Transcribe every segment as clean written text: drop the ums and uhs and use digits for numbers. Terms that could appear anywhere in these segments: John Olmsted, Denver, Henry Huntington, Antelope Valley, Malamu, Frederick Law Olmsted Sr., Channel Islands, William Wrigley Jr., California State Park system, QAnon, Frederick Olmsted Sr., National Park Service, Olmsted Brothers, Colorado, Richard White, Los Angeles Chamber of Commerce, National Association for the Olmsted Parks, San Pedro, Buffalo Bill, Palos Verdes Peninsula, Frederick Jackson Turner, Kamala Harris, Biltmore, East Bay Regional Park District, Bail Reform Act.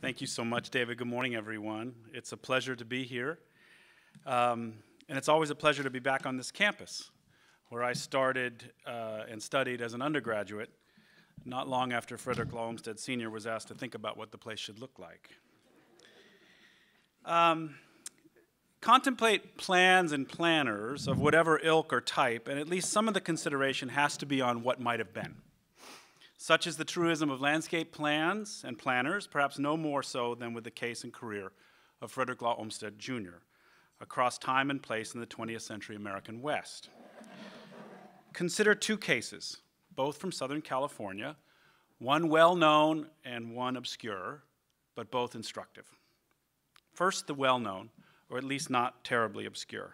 Thank you so much, David. Good morning, everyone. It's a pleasure to be here. And it's always a pleasure to be back on this campus, where I started and studied as an undergraduate not long after Frederick Law Olmsted Sr. was asked to think about what the place should look like. Contemplate plans and planners of whatever ilk or type, and at least some of the consideration has to be on what might have been. Such is the truism of landscape plans and planners, perhaps no more so than with the case and career of Frederick Law Olmsted Jr. across time and place in the 20th century American West. Consider two cases, both from Southern California, one well-known and one obscure, but both instructive. First, the well-known, or at least not terribly obscure.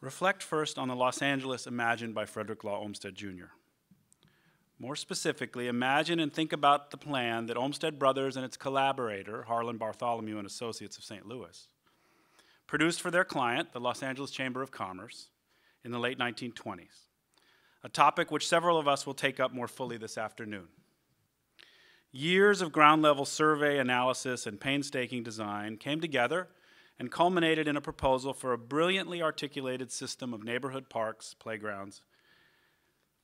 Reflect first on the Los Angeles imagined by Frederick Law Olmsted Jr. More specifically, imagine and think about the plan that Olmsted Brothers and its collaborator, Harlan Bartholomew and Associates of St. Louis, produced for their client, the Los Angeles Chamber of Commerce, in the late 1920s, a topic which several of us will take up more fully this afternoon. Years of ground-level survey, analysis, and painstaking design came together and culminated in a proposal for a brilliantly articulated system of neighborhood parks, playgrounds,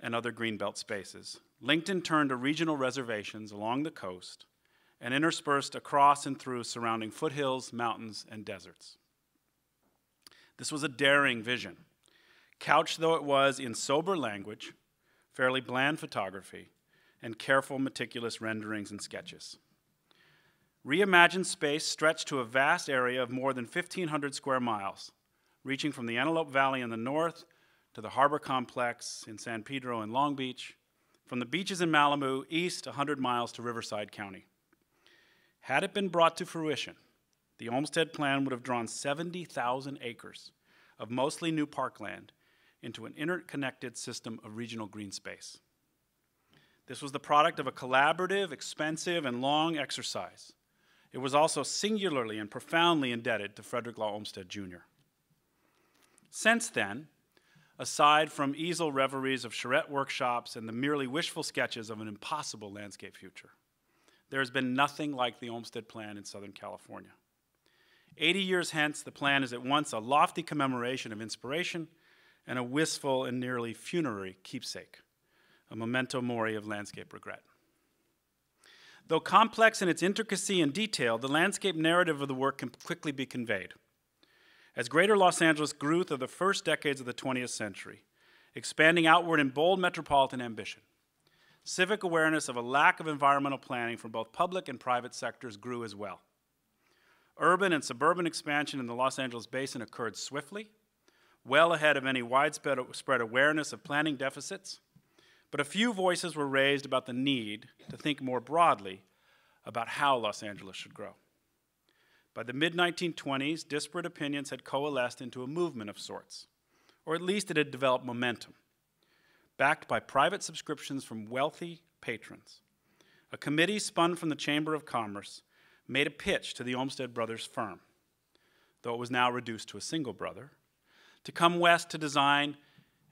and other greenbelt spaces, linked in turn to regional reservations along the coast and interspersed across and through surrounding foothills, mountains, and deserts. This was a daring vision, couched though it was in sober language, fairly bland photography, and careful, meticulous renderings and sketches. Reimagined space stretched to a vast area of more than 1,500 square miles, reaching from the Antelope Valley in the north to the harbor complex in San Pedro and Long Beach, from the beaches in Malamu east 100 miles to Riverside County. Had it been brought to fruition, the Olmsted plan would have drawn 70,000 acres of mostly new parkland into an interconnected system of regional green space. This was the product of a collaborative, expensive, and long exercise. It was also singularly and profoundly indebted to Frederick Law Olmsted Jr. Since then, aside from easel reveries of charrette workshops and the merely wishful sketches of an impossible landscape future, there has been nothing like the Olmsted plan in Southern California. 80 years hence, the plan is at once a lofty commemoration of inspiration and a wistful and nearly funerary keepsake, a memento mori of landscape regret. Though complex in its intricacy and detail, the landscape narrative of the work can quickly be conveyed. As greater Los Angeles grew through the first decades of the 20th century, expanding outward in bold metropolitan ambition, civic awareness of a lack of environmental planning from both public and private sectors grew as well. Urban and suburban expansion in the Los Angeles basin occurred swiftly, well ahead of any widespread awareness of planning deficits, but a few voices were raised about the need to think more broadly about how Los Angeles should grow. By the mid-1920s, disparate opinions had coalesced into a movement of sorts, or at least it had developed momentum, backed by private subscriptions from wealthy patrons. A committee spun from the Chamber of Commerce made a pitch to the Olmsted Brothers firm, though it was now reduced to a single brother, to come west to design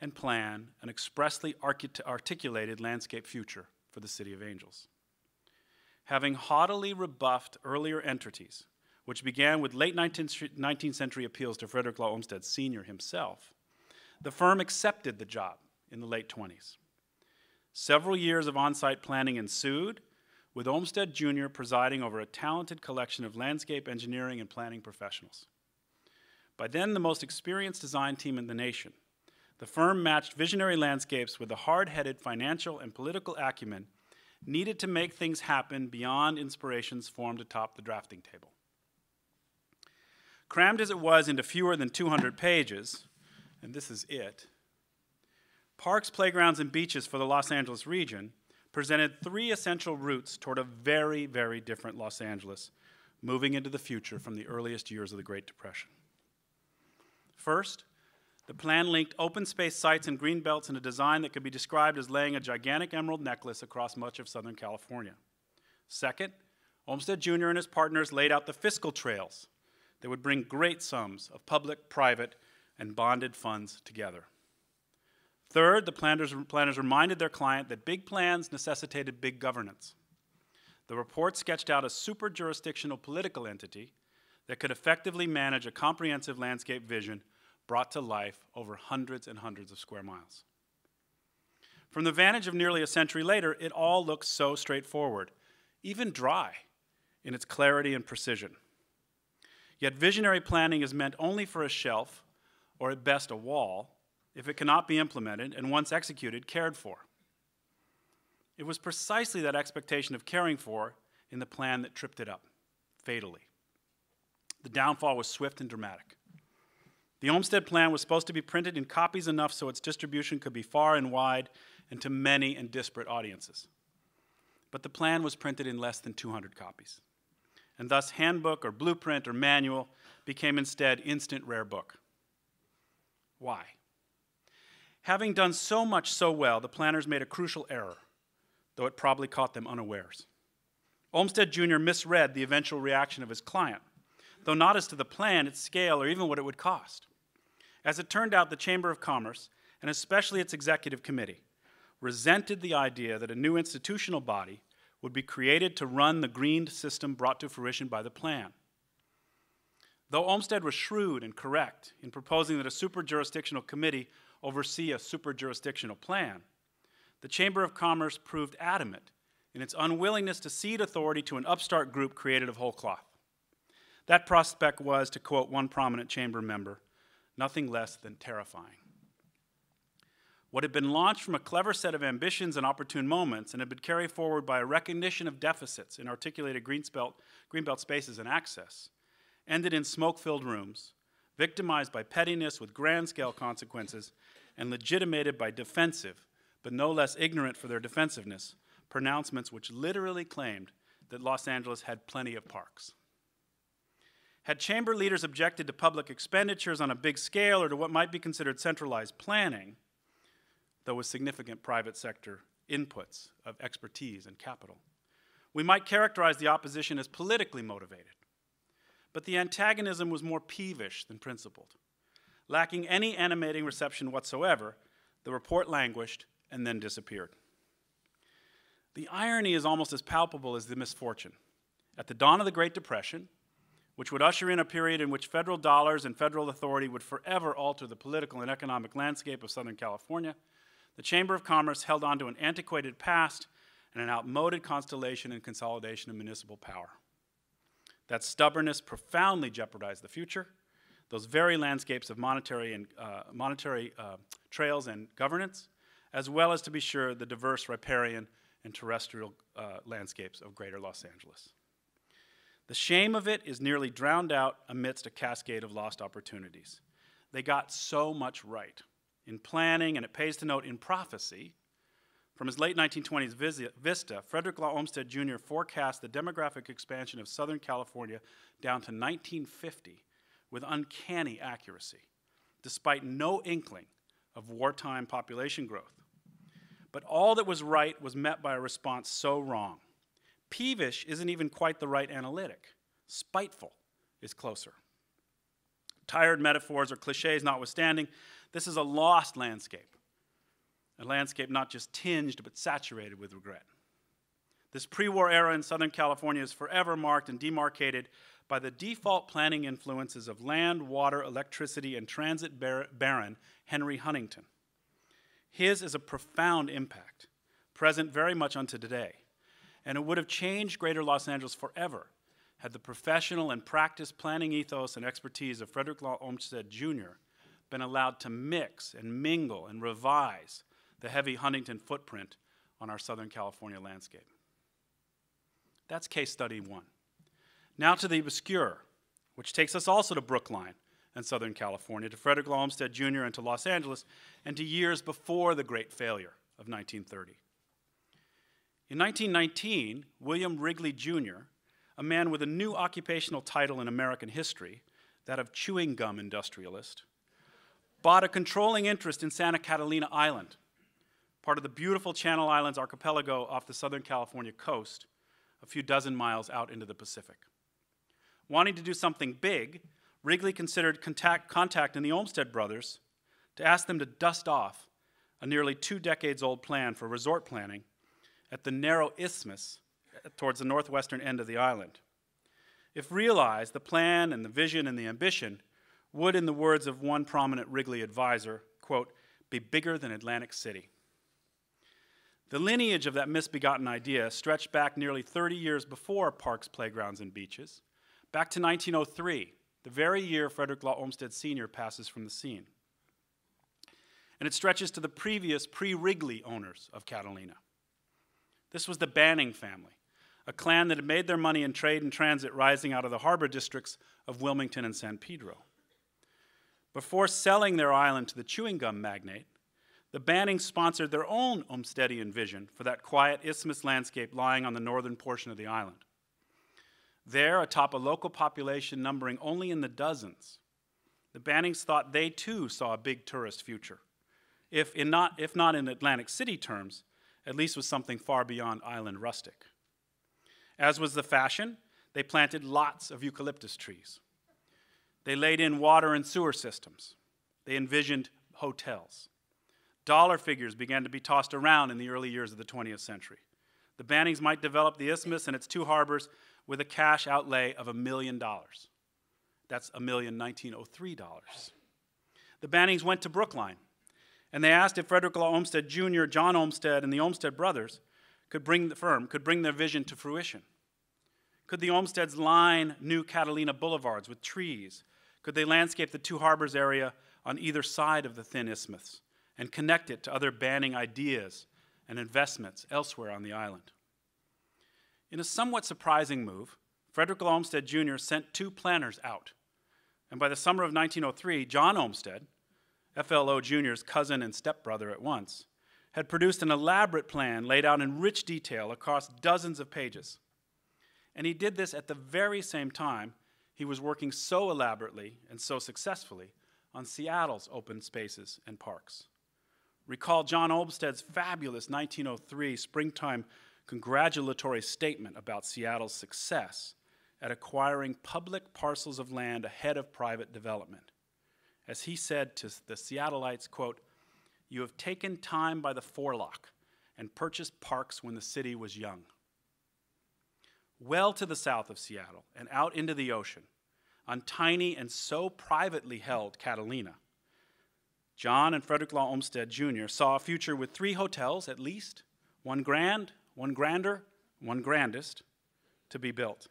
and plan an expressly articulated landscape future for the City of Angels. Having haughtily rebuffed earlier entities, which began with late 19th century appeals to Frederick Law Olmsted Sr. himself, the firm accepted the job in the late 20s. Several years of on-site planning ensued, with Olmsted Jr. presiding over a talented collection of landscape engineering and planning professionals. By then, the most experienced design team in the nation, the firm matched visionary landscapes with the hard-headed financial and political acumen needed to make things happen beyond inspirations formed atop the drafting table. Crammed as it was into fewer than 200 pages, and this is it, parks, playgrounds, and beaches for the Los Angeles region presented three essential routes toward a very, very different Los Angeles, moving into the future from the earliest years of the Great Depression. First, the plan linked open space sites and green belts in a design that could be described as laying a gigantic emerald necklace across much of Southern California. Second, Olmsted Jr. and his partners laid out the fiscal trails that would bring great sums of public, private, and bonded funds together. Third, the planners reminded their client that big plans necessitated big governance. The report sketched out a super-jurisdictional political entity that could effectively manage a comprehensive landscape vision brought to life over hundreds and hundreds of square miles. From the vantage of nearly a century later, it all looks so straightforward, even dry in its clarity and precision. Yet visionary planning is meant only for a shelf, or at best a wall, if it cannot be implemented and once executed, cared for. It was precisely that expectation of caring for in the plan that tripped it up, fatally. The downfall was swift and dramatic. The Olmsted Plan was supposed to be printed in copies enough so its distribution could be far and wide and to many and disparate audiences. But the plan was printed in less than 200 copies. And thus handbook or blueprint or manual became instead instant rare book. Why? Having done so much so well, the planners made a crucial error, though it probably caught them unawares. Olmsted Jr. misread the eventual reaction of his client, though not as to the plan, its scale, or even what it would cost. As it turned out, the Chamber of Commerce, and especially its executive committee, resented the idea that a new institutional body would be created to run the greened system brought to fruition by the plan. Though Olmsted was shrewd and correct in proposing that a super-jurisdictional committee oversee a super-jurisdictional plan, the Chamber of Commerce proved adamant in its unwillingness to cede authority to an upstart group created of whole cloth. That prospect was, to quote one prominent chamber member, nothing less than terrifying. What had been launched from a clever set of ambitions and opportune moments and had been carried forward by a recognition of deficits in articulated greenbelt spaces and access ended in smoke-filled rooms, victimized by pettiness with grand-scale consequences and legitimated by defensive, but no less ignorant for their defensiveness, pronouncements which literally claimed that Los Angeles had plenty of parks. Had chamber leaders objected to public expenditures on a big scale or to what might be considered centralized planning, though with significant private sector inputs of expertise and capital, we might characterize the opposition as politically motivated. But the antagonism was more peevish than principled. Lacking any animating reception whatsoever, the report languished and then disappeared. The irony is almost as palpable as the misfortune. At the dawn of the Great Depression, which would usher in a period in which federal dollars and federal authority would forever alter the political and economic landscape of Southern California, the Chamber of Commerce held on to an antiquated past and an outmoded constellation and consolidation of municipal power. That stubbornness profoundly jeopardized the future, those very landscapes of monetary trails and governance, as well as, to be sure, the diverse riparian and terrestrial landscapes of greater Los Angeles. The shame of it is nearly drowned out amidst a cascade of lost opportunities. They got so much right in planning, and it pays to note in prophecy. From his late 1920s vista, Frederick Law Olmsted Jr. forecast the demographic expansion of Southern California down to 1950 with uncanny accuracy, despite no inkling of wartime population growth. But all that was right was met by a response so wrong. Peevish isn't even quite the right analytic. Spiteful is closer. Tired metaphors or cliches notwithstanding, this is a lost landscape. A landscape not just tinged, but saturated with regret. This pre-war era in Southern California is forever marked and demarcated by the default planning influences of land, water, electricity, and transit baron Henry Huntington. His is a profound impact, present very much unto today, and it would have changed greater Los Angeles forever had the professional and practiced planning ethos and expertise of Frederick Law Olmsted Jr. been allowed to mix and mingle and revise the heavy Huntington footprint on our Southern California landscape. That's case study one. Now to the obscure, which takes us also to Brookline and Southern California, to Frederick Law Olmsted Jr. and to Los Angeles, and to years before the great failure of 1930. In 1919, William Wrigley Jr., a man with a new occupational title in American history, that of chewing gum industrialist, bought a controlling interest in Santa Catalina Island, part of the beautiful Channel Islands archipelago off the Southern California coast, a few dozen miles out into the Pacific. Wanting to do something big, Wrigley considered contacting the Olmsted Brothers to ask them to dust off a nearly 2 decades old plan for resort planning at the narrow isthmus towards the northwestern end of the island. If realized, the plan and the vision and the ambition would, in the words of one prominent Wrigley advisor, quote, be bigger than Atlantic City. The lineage of that misbegotten idea stretched back nearly 30 years before parks, playgrounds, and beaches, back to 1903, the very year Frederick Law Olmsted Sr. passes from the scene. And it stretches to the previous pre-Wrigley owners of Catalina. This was the Banning family, a clan that had made their money in trade and transit rising out of the harbor districts of Wilmington and San Pedro. Before selling their island to the chewing gum magnate, the Bannings sponsored their own Olmstedian vision for that quiet isthmus landscape lying on the northern portion of the island. There, atop a local population numbering only in the dozens, the Bannings thought they too saw a big tourist future, if not in Atlantic City terms, at least with something far beyond island rustic. As was the fashion, they planted lots of eucalyptus trees. They laid in water and sewer systems. They envisioned hotels. Dollar figures began to be tossed around in the early years of the 20th century. The Bannings might develop the isthmus and its two harbors with a cash outlay of $1 million. That's $1,000,1903. The Bannings went to Brookline, and they asked if Frederick Law Olmsted Jr., John Olmsted, and the Olmsted brothers could bring their vision to fruition. Could the Olmsteds line new Catalina boulevards with trees? Could they landscape the two harbors area on either side of the thin isthmus and connect it to other Banning ideas and investments elsewhere on the island? In a somewhat surprising move, Frederick Law Olmsted Jr. sent two planners out. And by the summer of 1903, John Olmsted, FLO Jr.'s cousin and stepbrother at once, had produced an elaborate plan laid out in rich detail across dozens of pages. And he did this at the very same time he was working so elaborately and so successfully on Seattle's open spaces and parks. Recall John Olmsted's fabulous 1903 springtime congratulatory statement about Seattle's success at acquiring public parcels of land ahead of private development. As he said to the Seattleites, quote, "You have taken time by the forelock and purchased parks when the city was young." Well to the south of Seattle and out into the ocean, on tiny and so privately held Catalina, John and Frederick Law Olmsted Jr. saw a future with three hotels at least, one grand, one grander, one grandest, to be built.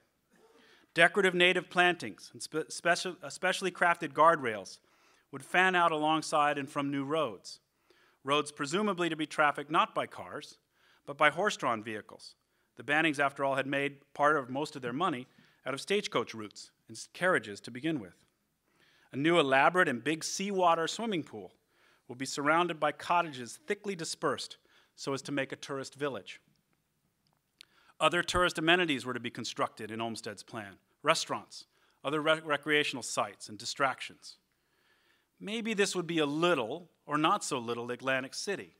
Decorative native plantings and specially crafted guardrails would fan out alongside and from new roads, roads presumably to be trafficked not by cars, but by horse-drawn vehicles. The Bannings, after all, had made part of most of their money out of stagecoach routes and carriages to begin with. A new elaborate and big seawater swimming pool will be surrounded by cottages thickly dispersed so as to make a tourist village. Other tourist amenities were to be constructed in Olmsted's plan, restaurants, other recreational sites, and distractions. Maybe this would be a little, or not so little, Atlantic City,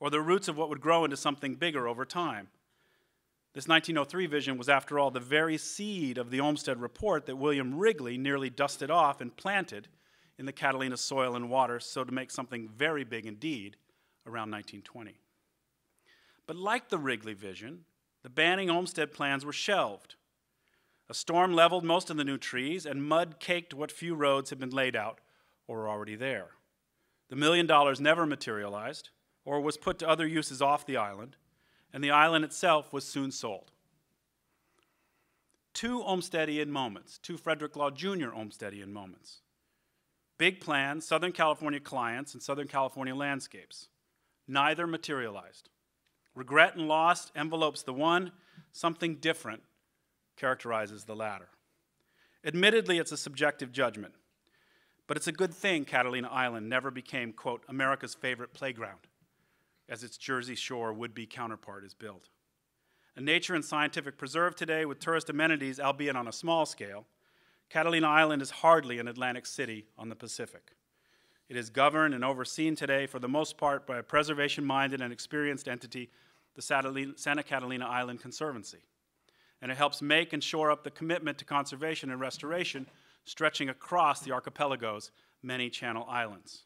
or the roots of what would grow into something bigger over time. This 1903 vision was, after all, the very seed of the Olmsted Report that William Wrigley nearly dusted off and planted in the Catalina soil and water, so to make something very big indeed around 1920. But like the Wrigley vision, the Banning Olmsted plans were shelved. A storm leveled most of the new trees, and mud caked what few roads had been laid out or were already there. The $1 million never materialized, or was put to other uses off the island, and the island itself was soon sold. Two Olmstedian moments, two Frederick Law Jr. Olmstedian moments. Big plans, Southern California clients, and Southern California landscapes. Neither materialized. Regret and loss envelopes the one, something different characterizes the latter. Admittedly, it's a subjective judgment, but it's a good thing Catalina Island never became, quote, America's favorite playground, as its Jersey Shore would-be counterpart is built. A nature and scientific preserve today with tourist amenities, albeit on a small scale, Catalina Island is hardly an Atlantic City on the Pacific. It is governed and overseen today, for the most part, by a preservation-minded and experienced entity, the Santa Catalina Island Conservancy. And it helps make and shore up the commitment to conservation and restoration stretching across the archipelago's many Channel Islands.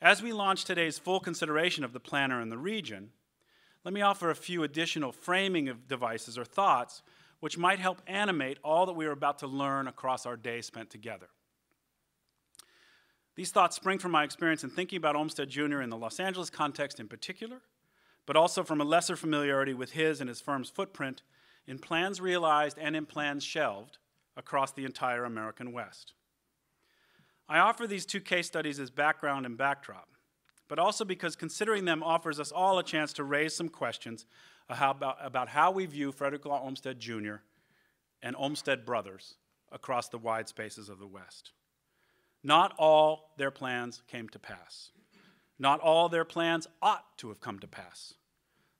As we launch today's full consideration of the planner and the region, let me offer a few additional framing of devices or thoughts which might help animate all that we are about to learn across our day spent together. These thoughts spring from my experience in thinking about Olmsted Jr. in the Los Angeles context in particular, but also from a lesser familiarity with his and his firm's footprint in plans realized and in plans shelved across the entire American West. I offer these two case studies as background and backdrop, but also because considering them offers us all a chance to raise some questions about how we view Frederick Law Olmsted Jr. and Olmsted Brothers across the wide spaces of the West. Not all their plans came to pass. Not all their plans ought to have come to pass.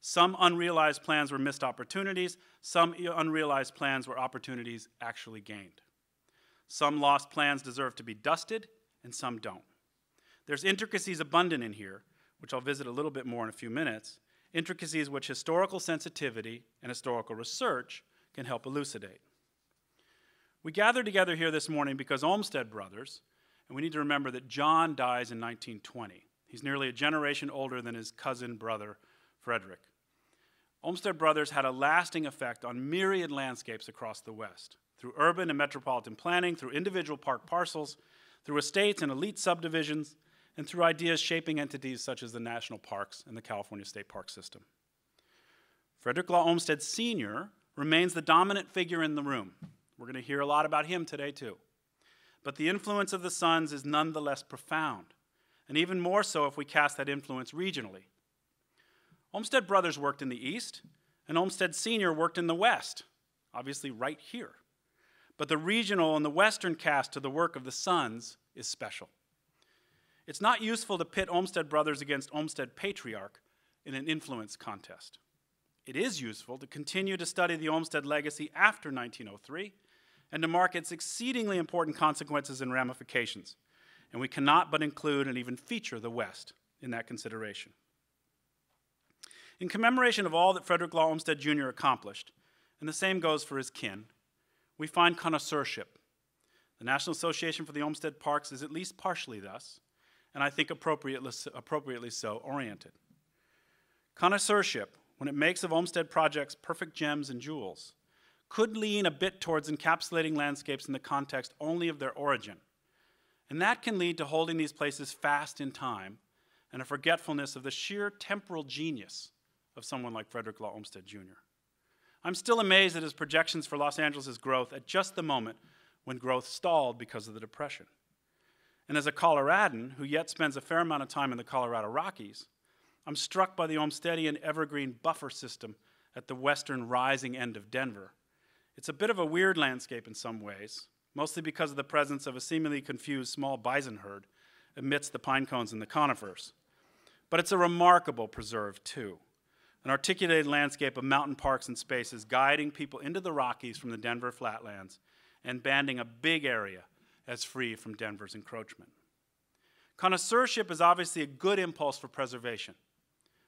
Some unrealized plans were missed opportunities. Some unrealized plans were opportunities actually gained. Some lost plans deserve to be dusted, and some don't. There's intricacies abundant in here, which I'll visit a little bit more in a few minutes, intricacies which historical sensitivity and historical research can help elucidate. We gather together here this morning because Olmsted Brothers, and we need to remember that John dies in 1920. He's nearly a generation older than his cousin brother, Frederick. Olmsted Brothers had a lasting effect on myriad landscapes across the West, through urban and metropolitan planning, through individual park parcels, through estates and elite subdivisions, and through ideas shaping entities such as the national parks and the California state park system. Frederick Law Olmsted Sr. remains the dominant figure in the room. We're going to hear a lot about him today, too. But the influence of the sons is nonetheless profound, and even more so if we cast that influence regionally. Olmsted Brothers worked in the East, and Olmsted Sr. worked in the West, obviously right here. But the regional and the Western cast to the work of the sons is special. It's not useful to pit Olmsted Brothers against Olmsted Patriarch in an influence contest. It is useful to continue to study the Olmsted legacy after 1903 and to mark its exceedingly important consequences and ramifications. And we cannot but include and even feature the West in that consideration. In commemoration of all that Frederick Law Olmsted Jr. accomplished, and the same goes for his kin, we find connoisseurship. The National Association for the Olmsted Parks is at least partially thus, and I think appropriately so, oriented. Connoisseurship, when it makes of Olmsted projects perfect gems and jewels, could lean a bit towards encapsulating landscapes in the context only of their origin. And that can lead to holding these places fast in time and a forgetfulness of the sheer temporal genius of someone like Frederick Law Olmsted Jr. I'm still amazed at his projections for Los Angeles' growth at just the moment when growth stalled because of the Depression. And as a Coloradan who yet spends a fair amount of time in the Colorado Rockies, I'm struck by the Olmstedian evergreen buffer system at the western rising end of Denver. It's a bit of a weird landscape in some ways, mostly because of the presence of a seemingly confused small bison herd amidst the pine cones and the conifers. But it's a remarkable preserve, too, an articulated landscape of mountain parks and spaces guiding people into the Rockies from the Denver flatlands and banding a big area as free from Denver's encroachment. Connoisseurship is obviously a good impulse for preservation,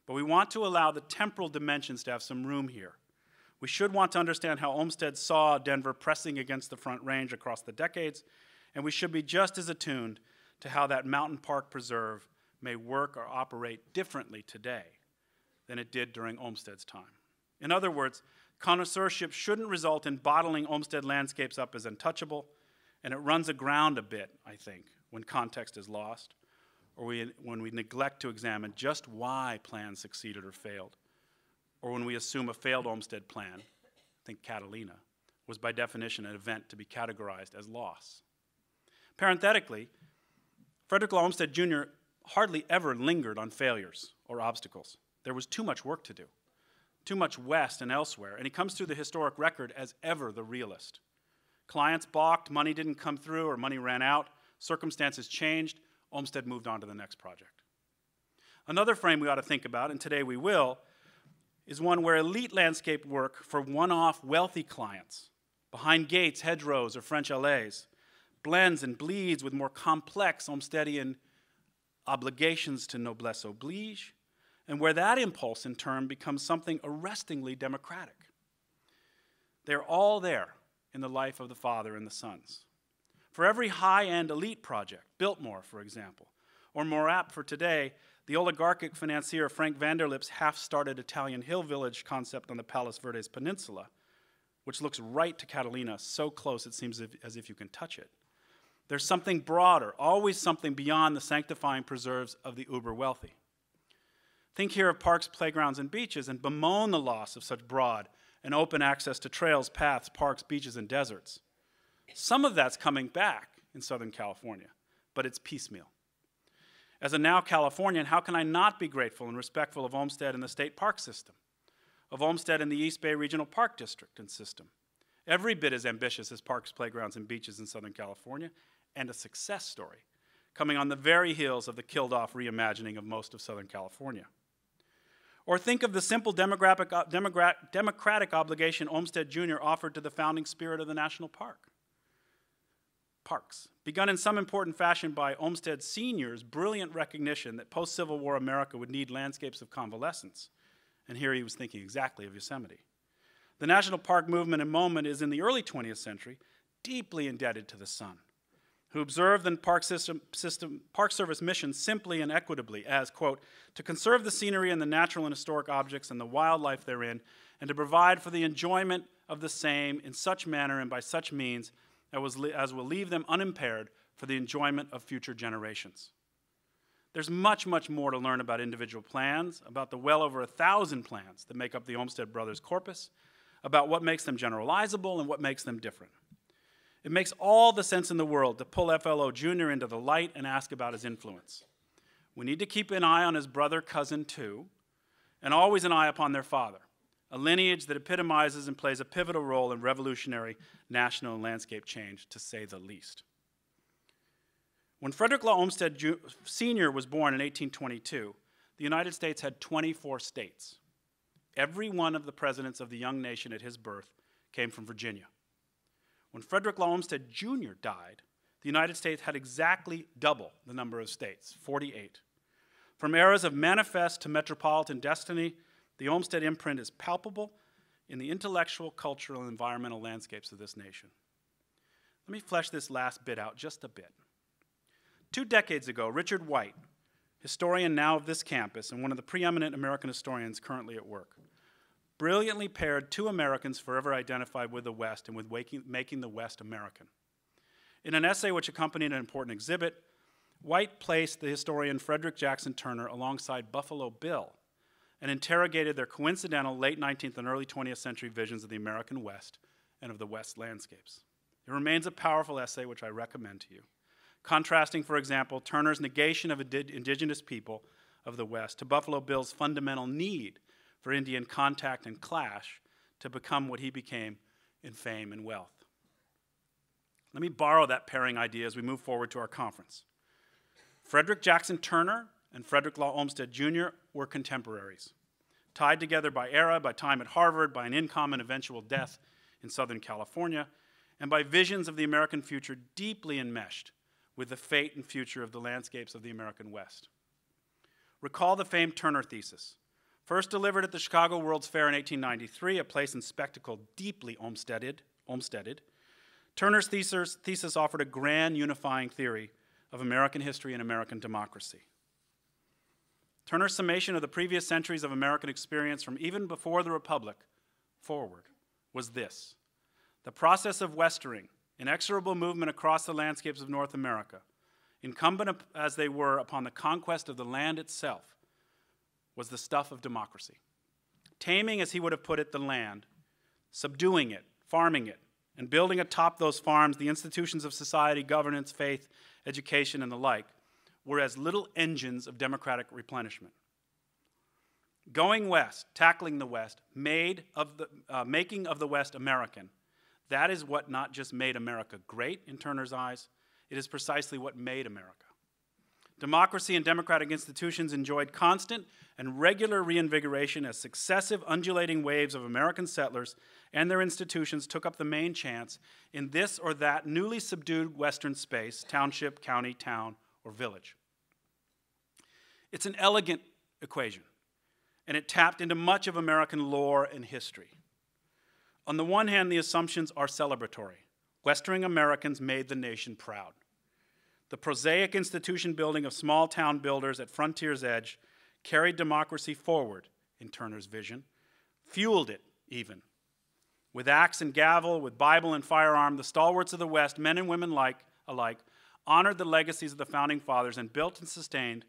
but we want to allow the temporal dimensions to have some room here. We should want to understand how Olmsted saw Denver pressing against the Front Range across the decades, and we should be just as attuned to how that mountain park preserve may work or operate differently today than it did during Olmsted's time. In other words, connoisseurship shouldn't result in bottling Olmsted landscapes up as untouchable, and it runs aground a bit, I think, when context is lost, or when we neglect to examine just why plans succeeded or failed, or when we assume a failed Olmsted plan, think Catalina, was by definition an event to be categorized as loss. Parenthetically, Frederick Law Olmsted Jr. hardly ever lingered on failures or obstacles. There was too much work to do, too much West and elsewhere, and he comes through the historic record as ever the realist. Clients balked, money didn't come through, or money ran out, circumstances changed, Olmsted moved on to the next project. Another frame we ought to think about, and today we will, is one where elite landscape work for one-off wealthy clients, behind gates, hedgerows, or French alleys, blends and bleeds with more complex Olmstedian obligations to noblesse oblige, and where that impulse in turn becomes something arrestingly democratic. They're all there in the life of the father and the sons. For every high-end elite project, Biltmore, for example, or more apt for today, The oligarchic financier Frank Vanderlip's half-started Italian hill village concept on the Palos Verdes Peninsula, which looks right to Catalina, so close it seems as if you can touch it. There's something broader, always something beyond the sanctifying preserves of the uber-wealthy. Think here of parks, playgrounds, and beaches, and bemoan the loss of such broad and open access to trails, paths, parks, beaches, and deserts. Some of that's coming back in Southern California, but it's piecemeal. As a now Californian, how can I not be grateful and respectful of Olmsted and the state park system, of Olmsted and the East Bay Regional Park District and system? Every bit as ambitious as parks, playgrounds, and beaches in Southern California, and a success story, coming on the very heels of the killed-off reimagining of most of Southern California. Or think of the simple democratic obligation Olmsted Jr. offered to the founding spirit of the national park. Parks, begun in some important fashion by Olmsted Sr.'s brilliant recognition that post-Civil War America would need landscapes of convalescence. And here he was thinking exactly of Yosemite. The national park movement and moment is, in the early 20th century, deeply indebted to the sun, who observed the Park Service mission simply and equitably as, quote, to conserve the scenery and the natural and historic objects and the wildlife therein, and to provide for the enjoyment of the same in such manner and by such means as will leave them unimpaired for the enjoyment of future generations. There's much, much more to learn about individual plans, about the well over 1,000 plans that make up the Olmsted Brothers corpus, about what makes them generalizable and what makes them different. It makes all the sense in the world to pull FLO Jr. into the light and ask about his influence. We need to keep an eye on his brother cousin too, and always an eye upon their father, a lineage that epitomizes and plays a pivotal role in revolutionary national and landscape change, to say the least. When Frederick Law Olmsted Sr. was born in 1822, the United States had 24 states. Every one of the presidents of the young nation at his birth came from Virginia. When Frederick Law Olmsted Jr. died, the United States had exactly double the number of states, 48. From eras of manifest to metropolitan destiny, the Olmsted imprint is palpable in the intellectual, cultural, and environmental landscapes of this nation. Let me flesh this last bit out just a bit. 2 decades ago, Richard White, historian now of this campus and one of the preeminent American historians currently at work, brilliantly paired 2 Americans forever identified with the West and with making the West American. In an essay which accompanied an important exhibit, White placed the historian Frederick Jackson Turner alongside Buffalo Bill and interrogated their coincidental late 19th and early 20th century visions of the American West and of the West landscapes. It remains a powerful essay which I recommend to you, contrasting, for example, Turner's negation of indigenous people of the West to Buffalo Bill's fundamental need for Indian contact and clash to become what he became in fame and wealth. Let me borrow that pairing idea as we move forward to our conference. Frederick Jackson Turner and Frederick Law Olmsted Jr. were contemporaries, tied together by era, by time at Harvard, by an income and eventual death in Southern California, and by visions of the American future deeply enmeshed with the fate and future of the landscapes of the American West. Recall the famed Turner thesis, first delivered at the Chicago World's Fair in 1893, a place and spectacle deeply Olmsteded. Turner's thesis offered a grand unifying theory of American history and American democracy. Turner's summation of the previous centuries of American experience from even before the Republic forward was this: the process of Westering, inexorable movement across the landscapes of North America, incumbent as they were upon the conquest of the land itself, was the stuff of democracy. Taming, as he would have put it, the land, subduing it, farming it, and building atop those farms the institutions of society, governance, faith, education, and the like, were as little engines of democratic replenishment. Going west, tackling the West, making of the West American, that is what not just made America great in Turner's eyes, it is precisely what made America. Democracy and democratic institutions enjoyed constant and regular reinvigoration as successive undulating waves of American settlers and their institutions took up the main chance in this or that newly subdued Western space, township, county, town, or village. It's an elegant equation, and it tapped into much of American lore and history. On the one hand, the assumptions are celebratory. Westering Americans made the nation proud. the prosaic institution building of small town builders at Frontier's Edge carried democracy forward in Turner's vision, fueled it even. With axe and gavel, with Bible and firearm, the stalwarts of the West, men and women alike, honored the legacies of the Founding Fathers and built and sustained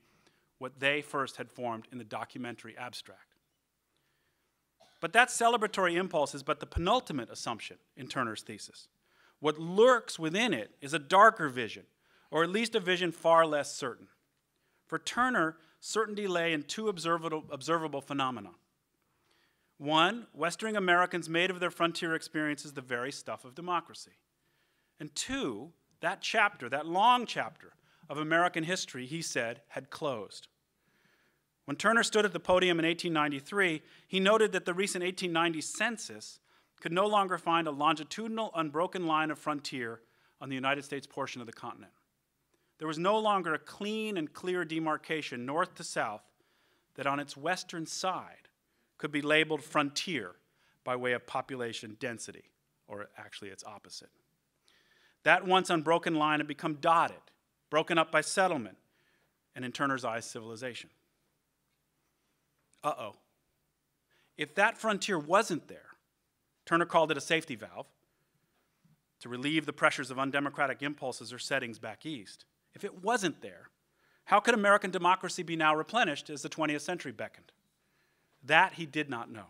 what they first had formed in the documentary abstract. But that celebratory impulse is but the penultimate assumption in Turner's thesis. What lurks within it is a darker vision, or at least a vision far less certain. For Turner, certainty lay in two observable phenomena. One, Western Americans made of their frontier experiences the very stuff of democracy. And two, that chapter, that long chapter of American history, he said, had closed. When Turner stood at the podium in 1893, he noted that the recent 1890 census could no longer find a longitudinal, unbroken line of frontier on the United States portion of the continent. There was no longer a clean and clear demarcation, north to south, that on its western side could be labeled frontier by way of population density, or actually its opposite. That once unbroken line had become dotted, broken up by settlement, and in Turner's eyes, civilization. Uh-oh. If that frontier wasn't there, Turner called it a safety valve to relieve the pressures of undemocratic impulses or settings back east. If it wasn't there, how could American democracy be now replenished as the 20th century beckoned? That he did not know.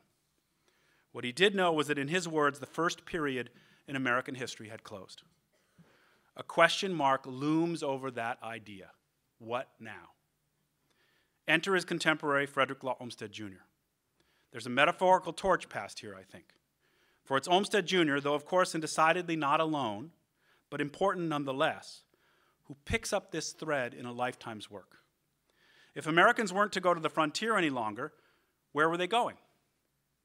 What he did know was that, in his words, the first period in American history had closed. A question mark looms over that idea. What now? Enter his contemporary Frederick Law Olmsted Jr. There's a metaphorical torch passed here, I think. For it's Olmsted Jr., though of course and decidedly not alone, but important nonetheless, who picks up this thread in a lifetime's work. If Americans weren't to go to the frontier any longer, where were they going?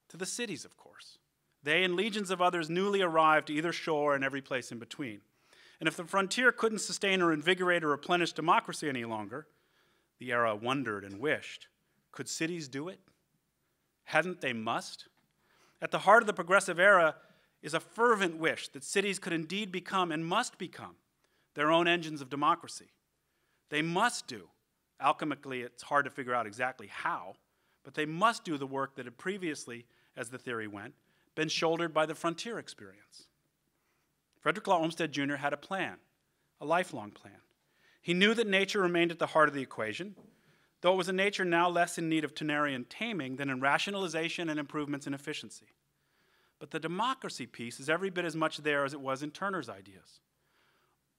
To the cities, of course. They and legions of others newly arrived to either shore and every place in between. And if the frontier couldn't sustain or invigorate or replenish democracy any longer, the era wondered and wished, could cities do it? Hadn't they must? At the heart of the progressive era is a fervent wish that cities could indeed become and must become their own engines of democracy. They must do. Alchemically, it's hard to figure out exactly how, but they must do the work that had previously, as the theory went, been shouldered by the frontier experience. Frederick Law Olmsted Jr. had a plan, a lifelong plan. He knew that nature remained at the heart of the equation, though it was a nature now less in need of Turnerian taming than in rationalization and improvements in efficiency. But the democracy piece is every bit as much there as it was in Turner's ideas.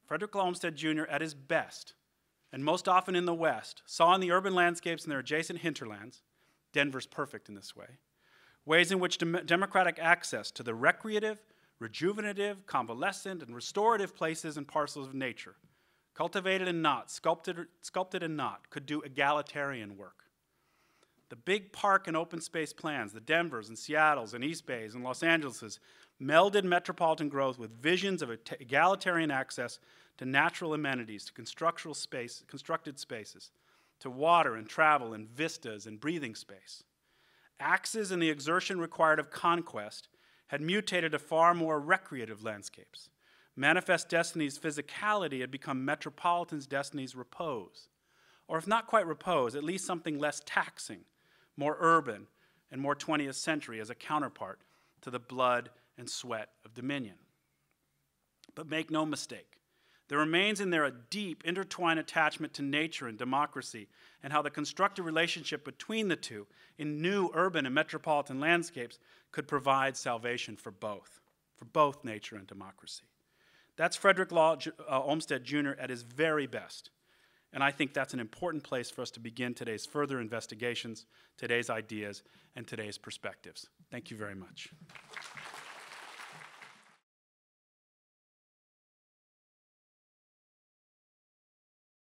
Frederick Law Olmsted Jr. at his best, and most often in the West, saw in the urban landscapes and their adjacent hinterlands, Denver's perfect in this way, ways in which democratic access to the recreative, rejuvenative, convalescent, and restorative places and parcels of nature, cultivated and not, sculpted and not, could do egalitarian work. The big park and open space plans, the Denvers and Seattles and East Bays and Los Angeleses, melded metropolitan growth with visions of egalitarian access to natural amenities, to constructed spaces, to water and travel and vistas and breathing space. Axes and the exertion required of conquest had mutated to far more recreative landscapes. Manifest destiny's physicality had become metropolitan's destiny's repose, or if not quite repose, at least something less taxing, more urban, and more 20th century as a counterpart to the blood and sweat of dominion. But make no mistake, there remains in there a deep, intertwined attachment to nature and democracy, and how the constructive relationship between the two in new urban and metropolitan landscapes could provide salvation for both nature and democracy. That's Frederick Law Olmsted Jr. at his very best. And I think that's an important place for us to begin today's further investigations, today's ideas, and today's perspectives. Thank you very much.